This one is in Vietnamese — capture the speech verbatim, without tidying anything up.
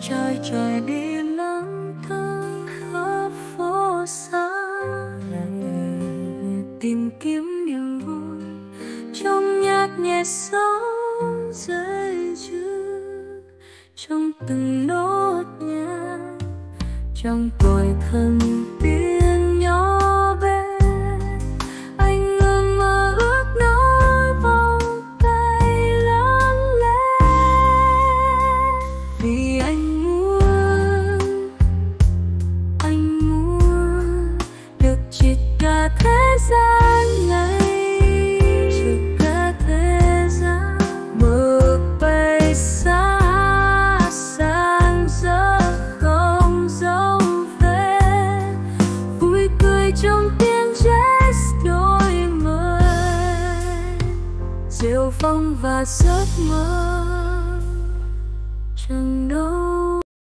trai trời đi lang thang khắp phố xa, tìm kiếm niềm vui trong nhạc nhẹ sâu dây chữ, trong từng nốt nhạc, trong tuổi thân tiên nhỏ bé. Anh ngừng mơ ước nói vòng tay lắng lẽ, vì anh muốn, anh muốn được trịt cả thế gian này. Rêu phong và giấc mơ chẳng đâu.